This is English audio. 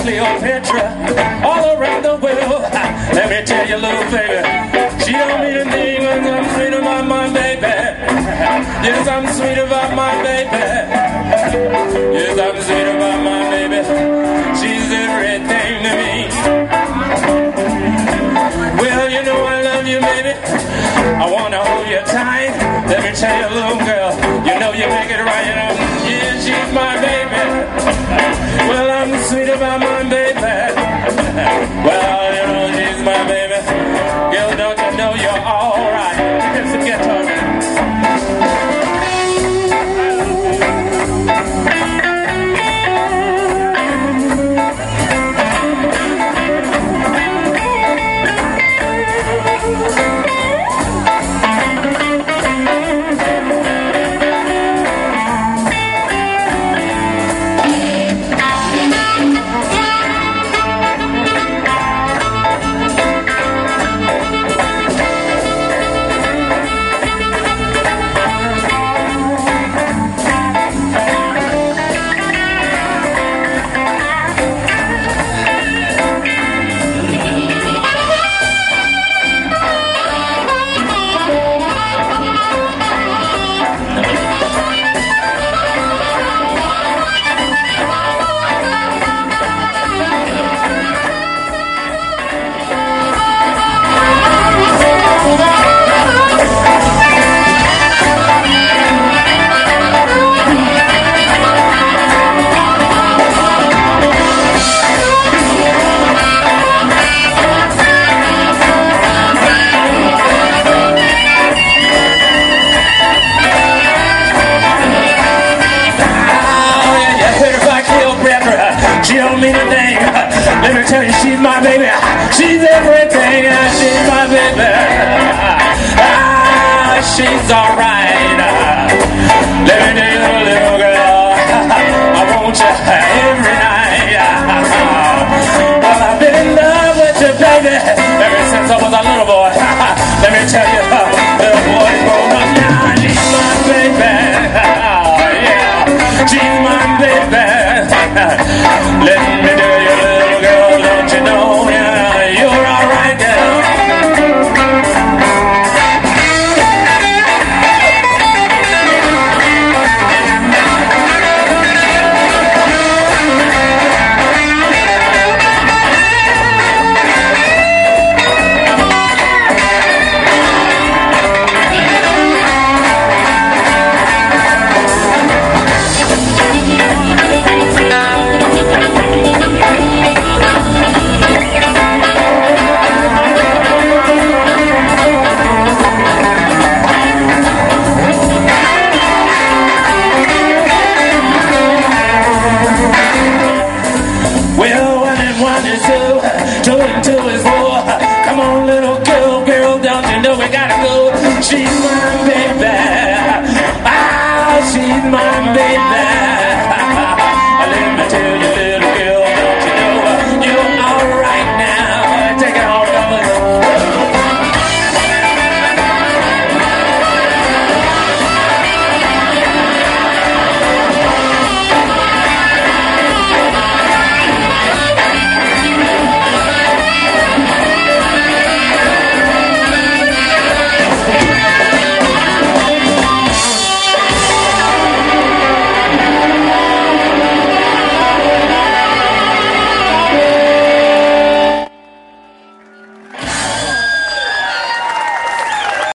Exactly on Petra, all around the world. Let me tell you, little baby, she don't mean a thing when I'm sweet about my baby. Yes, I'm sweet about my baby. Yes, I'm sweet about my baby. She's everything to me. Well, you know I love you, baby. I wanna hold you tight. Let me tell you, little girl, you know you make it right, you know. Yeah, she's my baby. Well, I'm sweet about my baby. Well, you know, she's my baby. Girl, don't you know you're all right? It's a guitar. Let me tell you, she's my baby. She's everything, she's my baby. Ah, she's alright. Let me tell you, little girl, I want you every night. Well, I've been in love with you, baby, ever since I was a little boy. Let me tell you, little boy's grown up now. She's my baby. Yeah, she's my baby. Let